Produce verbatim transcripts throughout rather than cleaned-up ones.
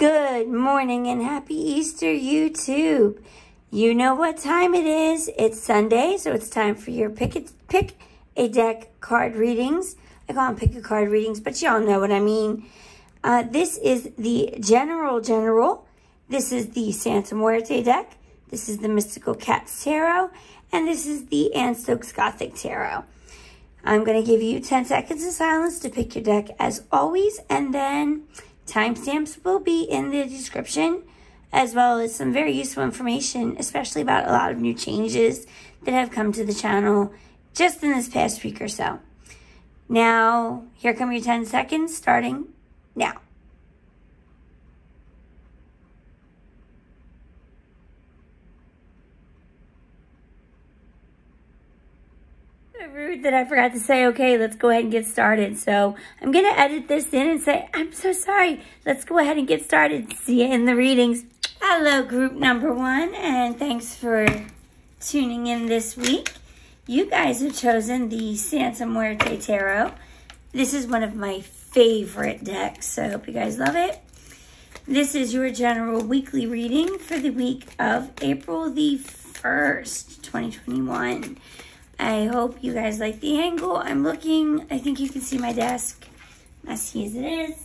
Good morning and happy Easter, YouTube. You know what time it is. It's Sunday, so it's time for your pick a, pick a deck card readings. I call them pick a card readings, but y'all know what I mean. Uh, this is the General General. This is the Santa Muerte deck. This is the Mystical Cats Tarot. And this is the Anne Stokes Gothic Tarot. I'm going to give you ten seconds of silence to pick your deck as always, and then timestamps will be in the description, as well as some very useful information, especially about a lot of new changes that have come to the channel just in this past week or so. Now, here come your ten seconds starting now. Rude that I forgot to say, okay, let's go ahead and get started. So I'm going to edit this in and say, I'm so sorry. Let's go ahead and get started. See you in the readings. Hello, group number one, and thanks for tuning in this week. You guys have chosen the Santa Muerte Tarot. This is one of my favorite decks, so I hope you guys love it. This is your general weekly reading for the week of April the first, twenty twenty-one. I hope you guys like the angle. I'm looking, I think you can see my desk, messy as it is.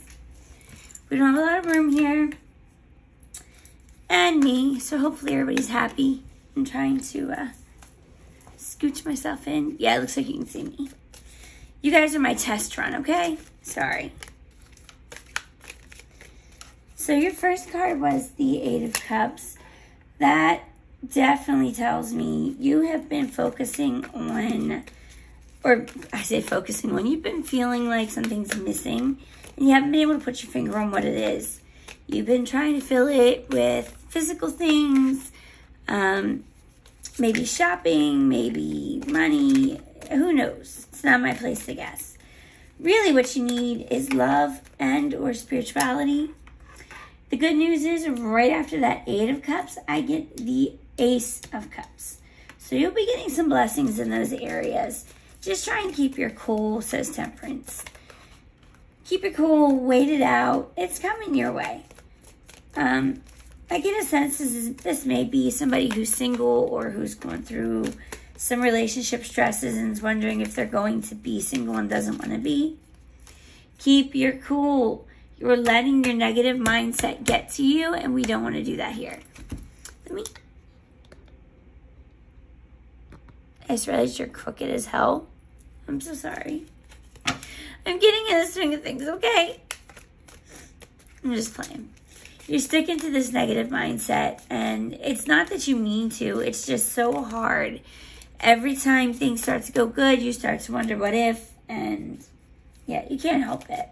We don't have a lot of room here. And me, so hopefully everybody's happy. I'm trying to uh, scooch myself in. Yeah, it looks like you can see me. You guys are my test run, okay? Sorry. So your first card was the Eight of Cups. That definitely tells me you have been focusing on, or I say focusing on, you've been feeling like something's missing and you haven't been able to put your finger on what it is. You've been trying to fill it with physical things, um, maybe shopping, maybe money, who knows? It's not my place to guess. Really what you need is love and or spirituality. The good news is right after that Eight of Cups, I get the Ace of Cups. So you'll be getting some blessings in those areas. Just try and keep your cool, says Temperance. Keep it cool, wait it out. It's coming your way. Um, I get a sense this, is, this may be somebody who's single or who's going through some relationship stresses and is wondering if they're going to be single and doesn't want to be. Keep your cool. You're letting your negative mindset get to you, and we don't want to do that here. Let me... I just realized you're crooked as hell. I'm so sorry. I'm getting in the swing of things, okay? I'm just playing. You're sticking to this negative mindset, and it's not that you mean to. It's just so hard. Every time things start to go good, you start to wonder what if, and yeah, you can't help it.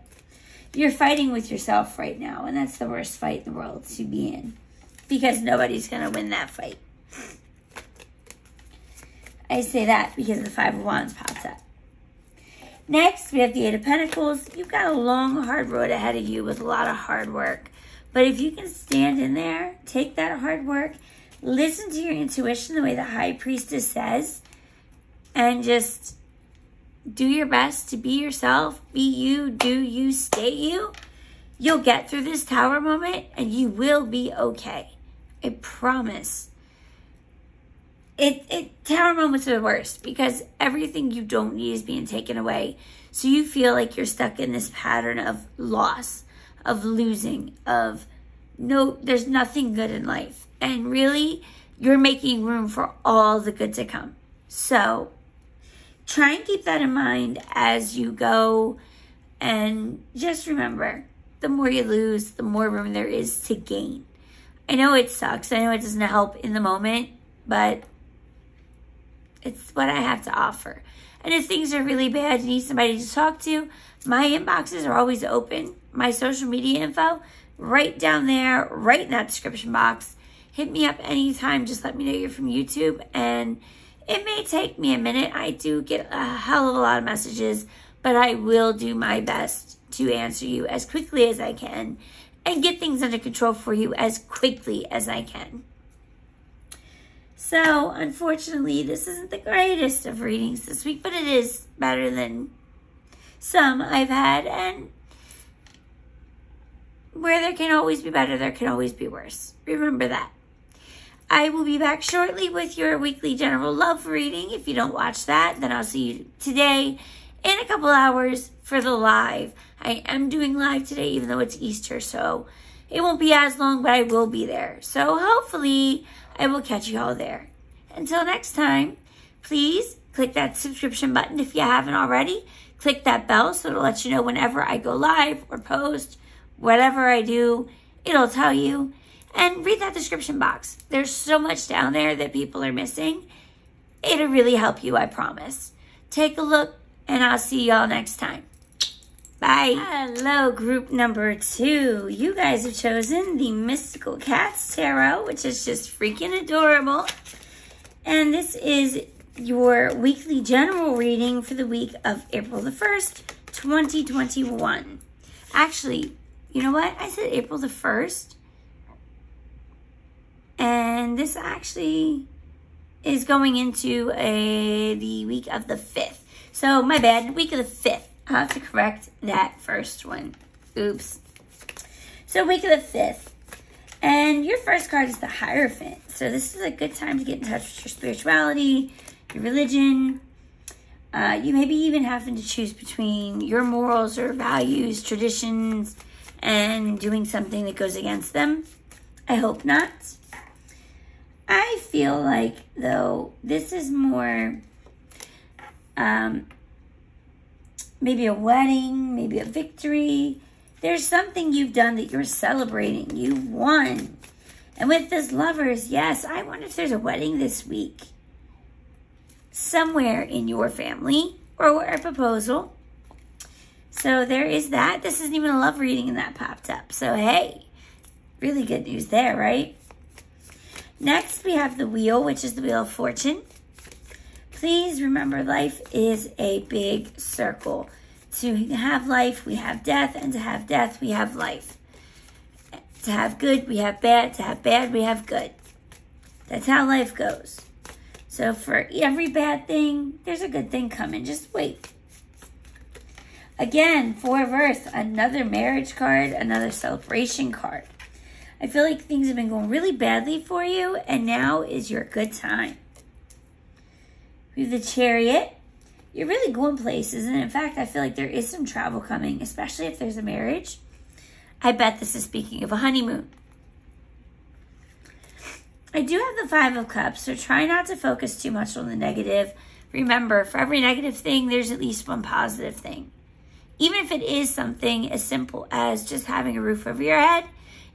You're fighting with yourself right now, and that's the worst fight in the world to be in because nobody's going to win that fight. I say that because the Five of Wands pops up. Next, we have the Eight of Pentacles. You've got a long, hard road ahead of you with a lot of hard work. But if you can stand in there, take that hard work, listen to your intuition the way the High Priestess says, and just do your best to be yourself, be you, do you, stay you. You'll get through this Tower moment and you will be okay. I promise. It, it Tower moments are the worst because everything you don't need is being taken away. So you feel like you're stuck in this pattern of loss, of losing, of no, there's nothing good in life. And really, you're making room for all the good to come. So try and keep that in mind as you go. And just remember, the more you lose, the more room there is to gain. I know it sucks. I know it doesn't help in the moment, but it's what I have to offer. And if things are really bad, you need somebody to talk to, my inboxes are always open. My social media info, right down there, right in that description box. Hit me up anytime. Just let me know you're from YouTube. And it may take me a minute. I do get a hell of a lot of messages, but I will do my best to answer you as quickly as I can and get things under control for you as quickly as I can. So, unfortunately, this isn't the greatest of readings this week, but it is better than some I've had, and where there can always be better, there can always be worse. Remember that. I will be back shortly with your weekly general love reading. If you don't watch that, then I'll see you today in a couple hours for the live. I am doing live today, even though it's Easter, so it won't be as long, but I will be there. So hopefully I will catch you all there. Until next time, please click that subscription button if you haven't already. Click that bell so it'll let you know whenever I go live or post. Whatever I do, it'll tell you. And read that description box. There's so much down there that people are missing. It'll really help you, I promise. Take a look, and I'll see y'all next time. Bye. Hello, group number two. You guys have chosen the Mystical Cats Tarot, which is just freaking adorable. And this is your weekly general reading for the week of April the first, twenty twenty-one. Actually, you know what? I said April the first. And this actually is going into a the week of the fifth. So my bad, week of the fifth. I'll have to correct that first one. Oops. So week of the fifth. And your first card is the Hierophant. So this is a good time to get in touch with your spirituality, your religion. Uh, you may be even having to choose between your morals or values, traditions, and doing something that goes against them. I hope not. I feel like, though, this is more um, maybe a wedding, maybe a victory. There's something you've done that you're celebrating. You won. And with this Lovers, yes, I wonder if there's a wedding this week. Somewhere in your family or a proposal. So there is that. This isn't even a love reading and that popped up. So, hey, really good news there, right? Next, we have the Wheel, which is the Wheel of Fortune. Please remember, life is a big circle. To have life, we have death, and to have death, we have life. To have good, we have bad. To have bad, we have good. That's how life goes. So for every bad thing, there's a good thing coming. Just wait. Again, Four of Earth, another marriage card, another celebration card. I feel like things have been going really badly for you, and now is your good time. We have the Chariot. You're really going places, and in fact, I feel like there is some travel coming, especially if there's a marriage. I bet this is speaking of a honeymoon. I do have the Five of Cups, so try not to focus too much on the negative. Remember, for every negative thing, there's at least one positive thing. Even if it is something as simple as just having a roof over your head,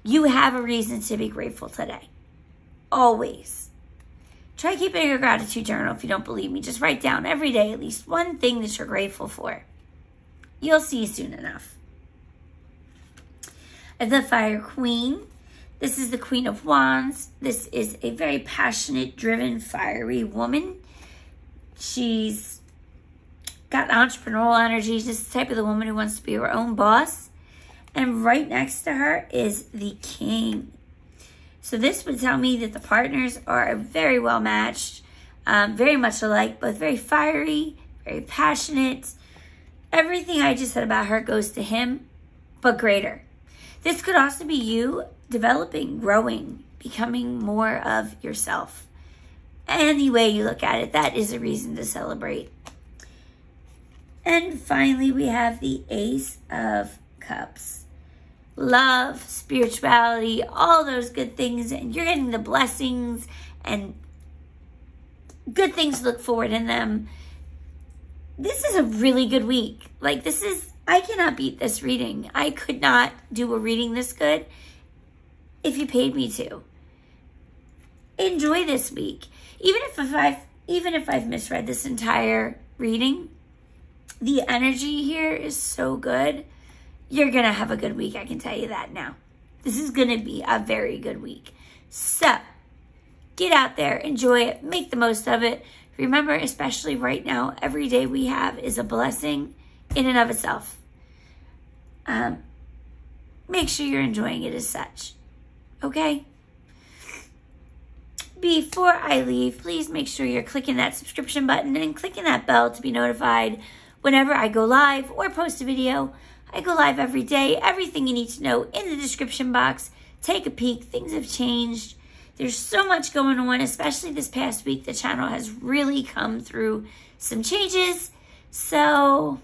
you have a reason to be grateful today. Always. Try keeping your gratitude journal if you don't believe me. Just write down every day at least one thing that you're grateful for. You'll see soon enough. The Fire Queen. This is the Queen of Wands. This is a very passionate, driven, fiery woman. She's got entrepreneurial energy. She's the type of the woman who wants to be her own boss. And right next to her is the King. So this would tell me that the partners are very well matched, um, very much alike, both very fiery, very passionate. Everything I just said about her goes to him, but greater. This could also be you developing, growing, becoming more of yourself. Any way you look at it, that is a reason to celebrate. And finally, we have the Ace of Cups. Love, spirituality, all those good things, and you're getting the blessings and good things to look forward in them. This is a really good week. Like, this is, I cannot beat this reading. I could not do a reading this good if you paid me to. Enjoy this week. Even if I've, even if I've misread this entire reading, the energy here is so good. You're going to have a good week. I can tell you that now. This is going to be a very good week. So get out there, enjoy it, make the most of it. Remember, especially right now, every day we have is a blessing in and of itself. Um, make sure you're enjoying it as such. Okay? Before I leave, please make sure you're clicking that subscription button and clicking that bell to be notified whenever I go live or post a video. I go live every day. Everything you need to know in the description box. Take a peek. Things have changed. There's so much going on, especially this past week. The channel has really come through some changes. So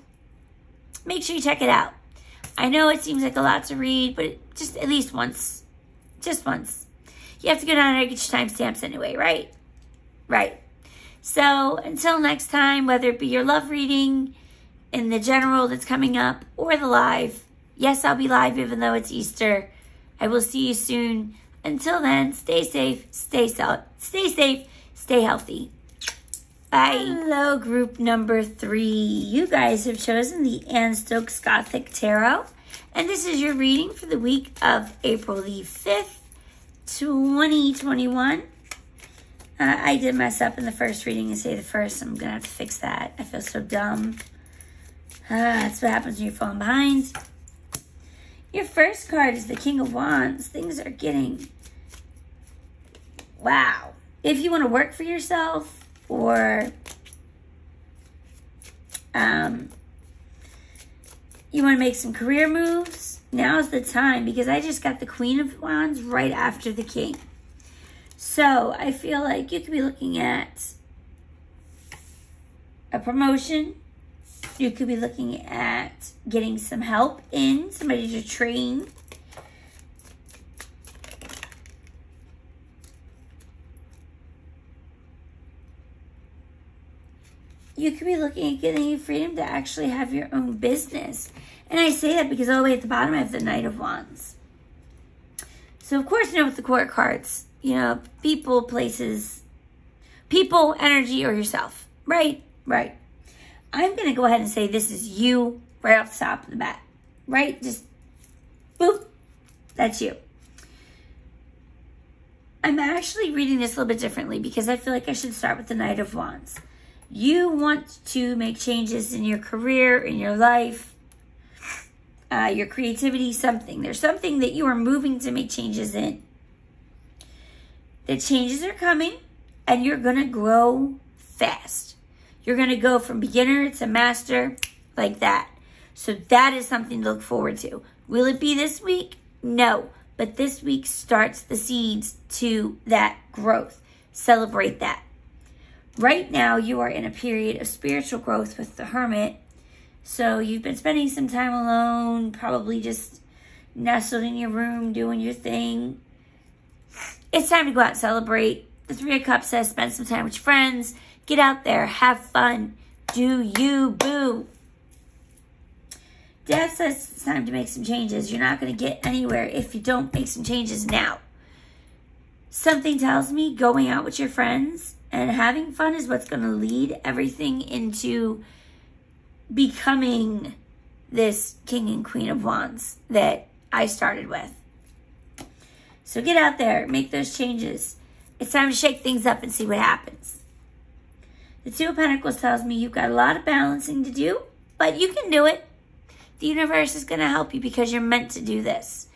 make sure you check it out. I know it seems like a lot to read, but just at least once. Just once. You have to go down and get your timestamps anyway, right? Right. So until next time, whether it be your love reading in the general that's coming up or the live. Yes, I'll be live even though it's Easter. I will see you soon. Until then, stay safe, stay safe, stay safe, stay healthy. Bye. Hello, group number three. You guys have chosen the Anne Stokes Gothic Tarot. And this is your reading for the week of April the fifth, twenty twenty-one. Uh, I did mess up in the first reading and say the first. I'm going to have to fix that. I feel so dumb. Uh, that's what happens when you're falling behind. Your first card is the King of Wands. Things are getting... Wow. If you want to work for yourself... or um, you want to make some career moves, now's the time, because I just got the Queen of Wands right after the King. So I feel like you could be looking at a promotion. You could be looking at getting some help in, somebody to train. You could be looking at getting you freedom to actually have your own business. And I say that because all the way at the bottom I have the Knight of Wands. So of course, you know, with the court cards, you know, people, places, people, energy, or yourself. Right? Right. I'm going to go ahead and say this is you right off the top of the bat. Right? Just boop. That's you. I'm actually reading this a little bit differently because I feel like I should start with the Knight of Wands. You want to make changes in your career, in your life, uh, your creativity, something. There's something that you are moving to make changes in. The changes are coming, and you're going to grow fast. You're going to go from beginner to master, like that. So that is something to look forward to. Will it be this week? No. But this week starts the seeds to that growth. Celebrate that. Right now, you are in a period of spiritual growth with the Hermit. So you've been spending some time alone, probably just nestled in your room, doing your thing. It's time to go out and celebrate. The Three of Cups says spend some time with your friends. Get out there. Have fun. Do you, boo. Death says it's time to make some changes. You're not going to get anywhere if you don't make some changes now. Something tells me going out with your friends and having fun is what's going to lead everything into becoming this King and Queen of Wands that I started with. So get out there. Make those changes. It's time to shake things up and see what happens. The Two of Pentacles tells me you've got a lot of balancing to do, but you can do it. The universe is going to help you because you're meant to do this.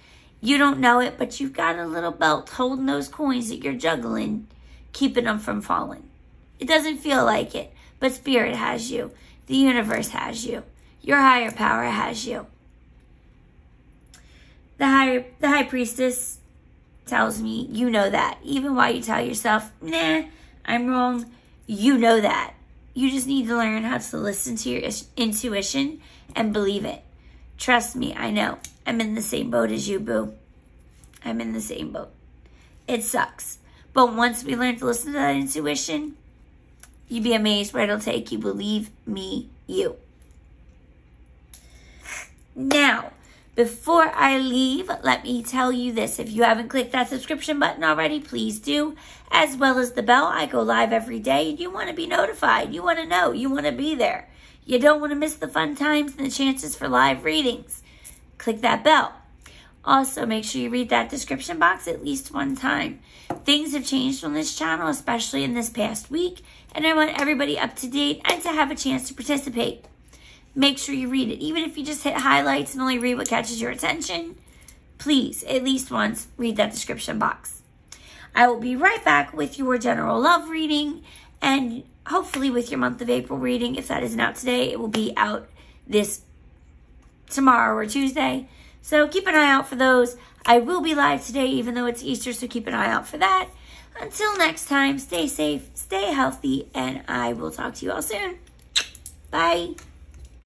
You don't know it, but you've got a little belt holding those coins that you're juggling, keeping them from falling. It doesn't feel like it, but Spirit has you. The universe has you. Your higher power has you. The higher, the High Priestess tells me, you know that. Even while you tell yourself, nah, I'm wrong, you know that. You just need to learn how to listen to your intuition and believe it. Trust me, I know. I'm in the same boat as you, boo. I'm in the same boat. It sucks. But once we learn to listen to that intuition, you'd be amazed where it'll take you. Believe me, you. Now, before I leave, let me tell you this. If you haven't clicked that subscription button already, please do. As well as the bell. I go live every day. You want to be notified. You want to know. You want to be there. You don't want to miss the fun times and the chances for live readings. Click that bell. Also, make sure you read that description box at least one time. Things have changed on this channel, especially in this past week, and I want everybody up to date and to have a chance to participate. Make sure you read it. Even if you just hit highlights and only read what catches your attention, please, at least once, read that description box. I will be right back with your general love reading and hopefully with your month of April reading. If that isn't out today, it will be out this tomorrow or Tuesday. So keep an eye out for those. I will be live today, even though it's Easter, so keep an eye out for that. Until next time, stay safe, stay healthy, and I will talk to you all soon. Bye.